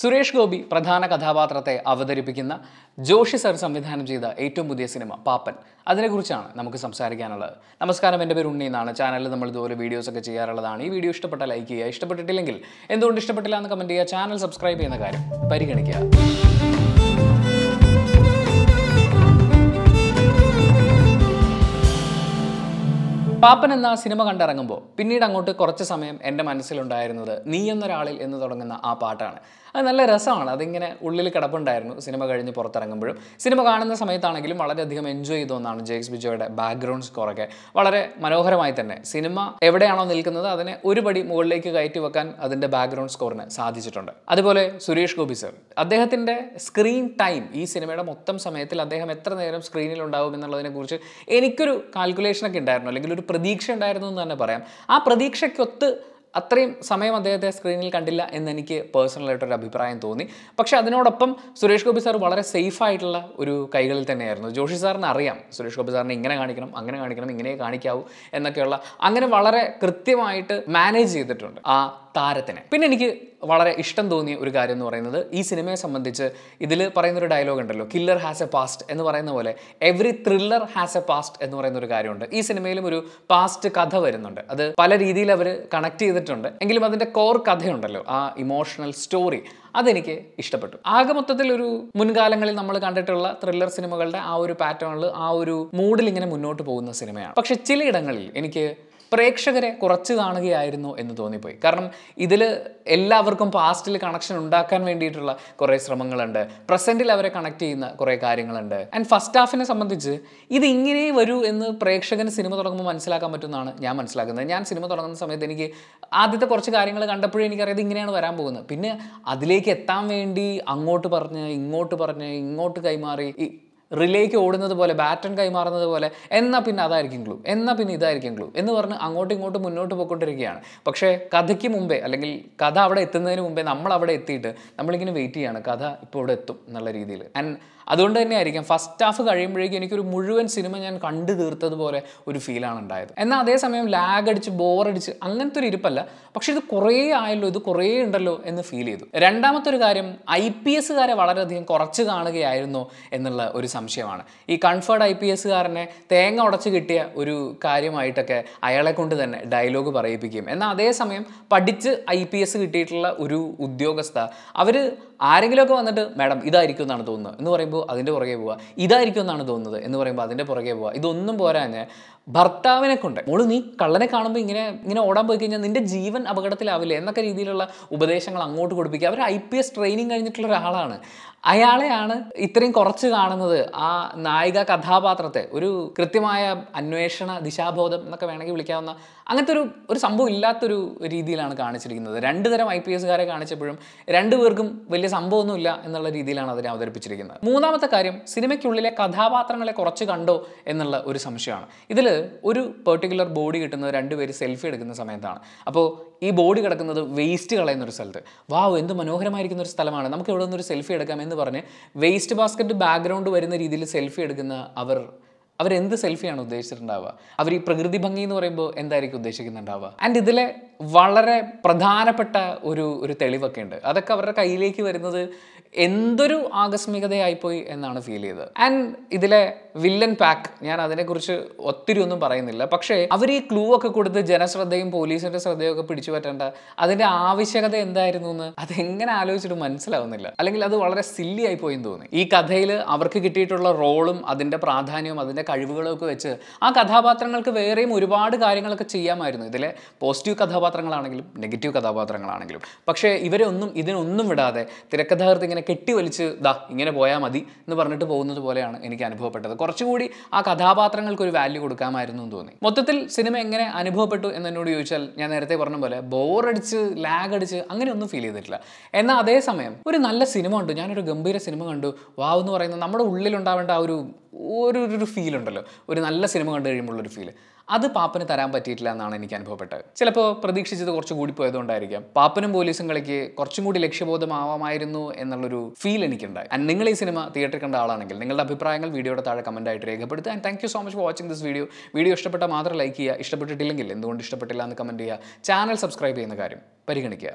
സുരേഷ് ഗോപി പ്രധാന കഥാപാത്രത്തെ അവതരിപ്പിക്കുന്ന ജോഷി സർ സംവിധാനം ചെയ്ത ഏറ്റവും പുതിയ സിനിമ പാപ്പൻ, അതിനെക്കുറിച്ചാണ് നമുക്ക് സംസാരിക്കാനുള്ളത്. നമസ്കാരം, എൻ്റെ പേര് ഉണ്ണി എന്നാണ്. ചാനലിൽ നമ്മൾ ഇതുപോലെ വീഡിയോസൊക്കെ ചെയ്യാറുള്ളതാണ്. ഈ വീഡിയോ ഇഷ്ടപ്പെട്ട ലൈക്ക് ചെയ്യുക, ഇഷ്ടപ്പെട്ടിട്ടില്ലെങ്കിൽ എന്തുകൊണ്ട് ഇഷ്ടപ്പെട്ടില്ല എന്ന് കമൻറ്റ് ചെയ്യുക, ചാനൽ സബ്സ്ക്രൈബ് ചെയ്യുന്ന കാര്യം പരിഗണിക്കുക. പാപ്പൻ എന്ന സിനിമ കണ്ടിറങ്ങുമ്പോൾ പിന്നീട് അങ്ങോട്ട് കുറച്ച് സമയം എൻ്റെ മനസ്സിലുണ്ടായിരുന്നത് നീ എന്നൊരാളിൽ എന്ന് തുടങ്ങുന്ന ആ പാട്ടാണ്. അത് നല്ല രസമാണ്, അതിങ്ങനെ ഉള്ളിൽ കിടപ്പുണ്ടായിരുന്നു സിനിമ കഴിഞ്ഞ് പുറത്തിറങ്ങുമ്പോഴും. സിനിമ കാണുന്ന സമയത്താണെങ്കിലും വളരെയധികം എൻജോയ് ചെയ്തു എന്നാണ് ജെയ്സ് ബിജോയുടെ ബാക്ക്ഗ്രൗണ്ട് സ്കോറൊക്കെ വളരെ മനോഹരമായി തന്നെ സിനിമ എവിടെയാണോ നിൽക്കുന്നത് അതിനെ ഒരുപടി മുകളിലേക്ക് കയറ്റി വെക്കാൻ അതിൻ്റെ ബാക്ക്ഗ്രൗണ്ട് സ്കോറിന് സാധിച്ചിട്ടുണ്ട്. അതുപോലെ സുരേഷ് ഗോപി സർ, അദ്ദേഹത്തിൻ്റെ സ്ക്രീൻ ടൈം ഈ സിനിമയുടെ മൊത്തം സമയത്തിൽ അദ്ദേഹം എത്ര നേരം സ്ക്രീനിൽ ഉണ്ടാവും എന്നുള്ളതിനെക്കുറിച്ച് എനിക്കൊരു കാൽക്കുലേഷനൊക്കെ ഉണ്ടായിരുന്നു, അല്ലെങ്കിൽ ഒരു പ്രതീക്ഷ ഉണ്ടായിരുന്നു എന്ന് തന്നെ പറയാം. ആ പ്രതീക്ഷയ്ക്കൊത്ത് അത്രയും സമയം അദ്ദേഹത്തെ സ്ക്രീനിൽ കണ്ടില്ല എന്നെനിക്ക് പേഴ്സണലായിട്ടൊരു അഭിപ്രായം തോന്നി. പക്ഷേ അതിനോടൊപ്പം സുരേഷ് ഗോപി സാർ വളരെ സേഫായിട്ടുള്ള ഒരു കൈകളിൽ തന്നെയായിരുന്നു. ജോഷി സാറിന് അറിയാം സുരേഷ് ഗോപി സാറിനെ ഇങ്ങനെ കാണിക്കണം, അങ്ങനെ കാണിക്കണം, ഇങ്ങനെ കാണിക്കാവൂ എന്നൊക്കെയുള്ള, അങ്ങനെ വളരെ കൃത്യമായിട്ട് മാനേജ് ചെയ്തിട്ടുണ്ട് ആ താരത്തിനെ. പിന്നെ എനിക്ക് വളരെ ഇഷ്ടം തോന്നിയ ഒരു കാര്യം എന്ന് പറയുന്നത് ഈ സിനിമയെ സംബന്ധിച്ച് ഇതിൽ പറയുന്നൊരു ഡയലോഗ് ഉണ്ടല്ലോ, കില്ലർ ഹാസ് എ പാസ്റ്റ് എന്ന് പറയുന്ന പോലെ every thriller has a past എന്ന് പറയുന്നൊരു കാര്യമുണ്ട്. ഈ സിനിമയിലും ഒരു പാസ്റ്റ് കഥ വരുന്നുണ്ട്. അത് പല രീതിയിൽ അവർ കണക്ട് ചെയ്തിട്ടുണ്ട്. എങ്കിലും അതിൻ്റെ കോർ കഥയുണ്ടല്ലോ, ആ ഇമോഷണൽ സ്റ്റോറി, അതെനിക്ക് ഇഷ്ടപ്പെട്ടു. ആകെ മൊത്തത്തിൽ ഒരു മുൻകാലങ്ങളിൽ നമ്മൾ കണ്ടിട്ടുള്ള ത്രില്ലർ സിനിമകളുടെ ആ ഒരു പാറ്റേണിൽ, ആ ഒരു മൂഡിൽ ഇങ്ങനെ മുന്നോട്ട് പോകുന്ന സിനിമയാണ്. പക്ഷെ ചിലയിടങ്ങളിൽ എനിക്ക് പ്രേക്ഷകരെ കുറച്ച് കാണുകയായിരുന്നു എന്ന് തോന്നിപ്പോയി. കാരണം ഇതിൽ എല്ലാവർക്കും പാസ്റ്റിൽ കണക്ഷൻ ഉണ്ടാക്കാൻ വേണ്ടിയിട്ടുള്ള കുറേ ശ്രമങ്ങളുണ്ട്, പ്രസൻറ്റിൽ അവരെ കണക്ട് ചെയ്യുന്ന കുറേ കാര്യങ്ങളുണ്ട്. ആൻഡ് ഫസ്റ്റ് ഹാഫിനെ സംബന്ധിച്ച് ഇത് ഇങ്ങനെ വരൂ എന്ന് പ്രേക്ഷകന് സിനിമ തുടങ്ങുമ്പോൾ മനസ്സിലാക്കാൻ പറ്റുമെന്നാണ് ഞാൻ മനസ്സിലാക്കുന്നത്. ഞാൻ സിനിമ തുടങ്ങുന്ന സമയത്ത് എനിക്ക് ആദ്യത്തെ കുറച്ച് കാര്യങ്ങൾ കണ്ടപ്പോഴേ എനിക്കറിയാം ഇങ്ങനെയാണ് വരാൻ പോകുന്നത്. പിന്നെ അതിലേക്ക് എത്താൻ വേണ്ടി അങ്ങോട്ട് പറഞ്ഞ് ഇങ്ങോട്ട് പറഞ്ഞ് ഇങ്ങോട്ട് കൈമാറി റിലേക്ക് ഓടുന്നത് പോലെ, ബാറ്റൺ കൈമാറുന്നത് പോലെ, എന്നാൽ പിന്നെ അതായിരിക്കും ക്ലൂ, എന്നാൽ പിന്നെ ഇതായിരിക്കും ക്ലൂ എന്ന് പറഞ്ഞ് അങ്ങോട്ടും ഇങ്ങോട്ടും മുന്നോട്ട് പോയിക്കൊണ്ടിരിക്കുകയാണ്. പക്ഷേ കഥയ്ക്ക് മുമ്പേ, അല്ലെങ്കിൽ കഥ അവിടെ എത്തുന്നതിന് മുമ്പേ നമ്മൾ അവിടെ എത്തിയിട്ട് നമ്മളിങ്ങനെ വെയിറ്റ് ചെയ്യാണ്, കഥ ഇപ്പോൾ ഇവിടെ എത്തും എന്നുള്ള രീതിയിൽ. ആൻഡ് അതുകൊണ്ട് തന്നെയായിരിക്കും ഫസ്റ്റ് ഹാഫ് കഴിയുമ്പോഴേക്കും എനിക്കൊരു മുഴുവൻ സിനിമ ഞാൻ കണ്ടു തീർത്തതുപോലെ ഒരു ഫീലാണ് ഉണ്ടായത്. എന്നാൽ അതേസമയം ലാഗ് അടിച്ച് ബോറടിച്ച് അങ്ങനത്തെ ഒരു ഇരിപ്പല്ല, പക്ഷേ ഇത് കുറേ ആയല്ലോ, ഇത് കുറേ ഉണ്ടല്ലോ എന്ന് ഫീൽ ചെയ്തു. രണ്ടാമത്തെ ഒരു കാര്യം, IPSകാരെ വളരെയധികം കുറച്ച് കാണുകയായിരുന്നോ എന്നുള്ള ഒരു സംശയമാണ്. ഈ കൺഫേർഡ് IPSകാരനെ തേങ്ങ ഉടച്ച് കിട്ടിയ ഒരു കാര്യമായിട്ടൊക്കെ അയാളെ കൊണ്ട് തന്നെ ഡയലോഗ് പറയിപ്പിക്കും. എന്നാൽ അതേസമയം പഠിച്ച് IPS കിട്ടിയിട്ടുള്ള ഒരു ഉദ്യോഗസ്ഥ, അവർ ആരെങ്കിലുമൊക്കെ വന്നിട്ട് മാഡം ഇതായിരിക്കും എന്നാണ് തോന്നുന്നത് എന്ന് പറയുമ്പോൾ അതിൻ്റെ പുറകെ പോവുക, ഇതായിരിക്കും എന്നാണ് തോന്നുന്നത് എന്ന് പറയുമ്പോൾ അതിൻ്റെ പുറകെ പോവുക. ഇതൊന്നും പോരാഞ്ഞ് ഭർത്താവിനെ കൊണ്ട് മോള് നീ കള്ളനെ കാണുമ്പോൾ ഇങ്ങനെ ഓടാൻ പോയി കഴിഞ്ഞാൽ നിൻ്റെ ജീവൻ അപകടത്തിലാവില്ലേ എന്നൊക്കെ രീതിയിലുള്ള ഉപദേശങ്ങൾ അങ്ങോട്ട് കൊടുപ്പിക്കുക. അവർ IPS ട്രെയിനിങ് കഴിഞ്ഞിട്ടുള്ള ഒരാളാണ്. അയാളെയാണ് ഇത്രയും കുറച്ച് കാണുന്നത്. ആ നായിക കഥാപാത്രത്തെ ഒരു കൃത്യമായ അന്വേഷണ ദിശാബോധം എന്നൊക്കെ വേണമെങ്കിൽ വിളിക്കാവുന്ന അങ്ങനത്തെ ഒരു സംഭവം ഇല്ലാത്തൊരു രീതിയിലാണ് കാണിച്ചിരിക്കുന്നത്. രണ്ടുതരം IPSകാരെ കാണിച്ചപ്പോഴും രണ്ടുപേർക്കും വലിയ സംഭവമൊന്നുമില്ല എന്നുള്ള രീതിയിലാണ് അതിനെ അവതരിപ്പിച്ചിരിക്കുന്നത്. മൂന്നാമത്തെ കാര്യം, സിനിമയ്ക്കുള്ളിലെ കഥാപാത്രങ്ങളെ കുറച്ച് കണ്ടോ എന്നുള്ള ഒരു സംശയമാണ്. ഇതിൽ ഒരു പെർട്ടിക്കുലർ ബോഡി കിട്ടുന്നത് രണ്ടുപേര് സെൽഫി എടുക്കുന്ന സമയത്താണ്. അപ്പോൾ ഈ ബോഡി കിടക്കുന്നത് വേസ്റ്റ് കളയുന്നൊരു സ്ഥലത്ത്. വാവ്, എന്ത് മനോഹരമായിരിക്കുന്ന ഒരു സ്ഥലമാണ്, നമുക്ക് എവിടെ നിന്നൊരു സെൽഫി എടുക്കാം എന്ന് പറഞ്ഞ് വേസ്റ്റ് ബാസ്ക്കറ്റ് ബാക്ക്ഗ്രൗണ്ട് വരുന്ന രീതിയിൽ സെൽഫി എടുക്കുന്ന അവരെന്ത് സെൽഫിയാണ് ഉദ്ദേശിച്ചിട്ടുണ്ടാവുക? അവർ ഈ പ്രകൃതി ഭംഗി എന്ന് പറയുമ്പോൾ എന്തായിരിക്കും ഉദ്ദേശിക്കുന്നുണ്ടാവുക? ആൻഡ് ഇതിലെ വളരെ പ്രധാനപ്പെട്ട ഒരു തെളിവൊക്കെ ഉണ്ട്. അതൊക്കെ അവരുടെ കയ്യിലേക്ക് വരുന്നത് എന്തൊരു ആകസ്മികതയായിപ്പോയി എന്നാണ് ഫീൽ ചെയ്തത്. ആൻഡ് ഇതിലെ വില്ലൻ പാക്ക്, ഞാൻ അതിനെക്കുറിച്ച് ഒത്തിരി ഒന്നും പറയുന്നില്ല. പക്ഷേ അവർ ഈ ക്ലൂ ഒക്കെ കൊടുത്ത് ജനശ്രദ്ധയും പോലീസിൻ്റെ ശ്രദ്ധയും ഒക്കെ പിടിച്ചു പറ്റേണ്ട അതിൻ്റെ ആവശ്യകത എന്തായിരുന്നു എന്ന് അതെങ്ങനെ ആലോചിച്ചിട്ട് മനസ്സിലാവുന്നില്ല. അല്ലെങ്കിൽ അത് വളരെ സില്ലി ആയിപ്പോയെന്ന് തോന്നി. ഈ കഥയിൽ അവർക്ക് കിട്ടിയിട്ടുള്ള റോളും അതിൻ്റെ പ്രാധാന്യവും അതിൻ്റെ കഴിവുകളൊക്കെ വെച്ച് ആ കഥാപാത്രങ്ങൾക്ക് വേറെയും ഒരുപാട് കാര്യങ്ങളൊക്കെ ചെയ്യാമായിരുന്നു. ഇതിലെ പോസിറ്റീവ് കഥാപാത്രങ്ങളാണെങ്കിലും നെഗറ്റീവ് കഥാപാത്രങ്ങളാണെങ്കിലും. പക്ഷേ ഇവരെ ഒന്നും ഇതിനൊന്നും വിടാതെ തിരക്കഥാകൃത്ത് ഇങ്ങനെ കെട്ടിവലിച്ച് ദാ ഇങ്ങനെ പോയാൽ മതി എന്ന് പറഞ്ഞിട്ട് പോകുന്നത് പോലെയാണ് എനിക്ക് അനുഭവപ്പെട്ടത്. കുറച്ചുകൂടി ആ കഥാപാത്രങ്ങൾക്ക് ഒരു വാല്യൂ കൊടുക്കാമായിരുന്നു എന്ന് തോന്നി. മൊത്തത്തിൽ സിനിമ എങ്ങനെ അനുഭവപ്പെട്ടു എന്നോട് ചോദിച്ചാൽ ഞാൻ നേരത്തെ പറഞ്ഞ പോലെ ബോറടിച്ച് ലാഗ് അടിച്ച് അങ്ങനെയൊന്നും ഫീൽ ചെയ്തിട്ടില്ല. എന്നാൽ അതേസമയം ഒരു നല്ല സിനിമ കണ്ടു, ഞാനൊരു ഗംഭീര സിനിമ കണ്ടു, വാവ് എന്ന് പറയുന്നത് നമ്മുടെ ഉള്ളിലുണ്ടാവേണ്ട ആ ഒരു ഫീലുണ്ടല്ലോ, ഒരു നല്ല സിനിമ കണ്ടു കഴിയുമ്പോഴുള്ളൊരു ഫീല്, അത് പാപ്പന് തരാൻ പറ്റിയിട്ടില്ല എന്നാണ് എനിക്ക് അനുഭവപ്പെട്ടത്. ചിലപ്പോൾ പ്രതീക്ഷിച്ചത് കുറച്ച് കൂടി പോയതുകൊണ്ടായിരിക്കാം. പാപ്പനും പോലീസും കളിക്ക് കുറച്ചും കൂടി ലക്ഷ്യബോധമാവാമായിരുന്നു എന്നുള്ളൊരു ഫീൽ എനിക്കുണ്ടായി. ആൻഡ് നിങ്ങൾ ഈ സിനിമ തിയേറ്ററിൽ കണ്ട ആളാണെങ്കിൽ നിങ്ങളുടെ അഭിപ്രായങ്ങൾ വീഡിയോയുടെ താഴെ കമൻറ്റായിട്ട് രേഖപ്പെടുത്തുക. And thank you so much for watching this video. Video ഇഷ്ടപ്പെട്ടാൽ മാത്രം ലൈക്ക് ചെയ്യുക, ഇഷ്ടപ്പെട്ടിട്ടില്ലെങ്കിൽ എന്തുകൊണ്ട് ഇഷ്ടപ്പെട്ടില്ല എന്ന് കമൻറ്റ് ചെയ്യുക, ചാനൽ സബ്സ്ക്രൈബ് ചെയ്യുന്ന കാര്യം പരിഗണിക്കുക.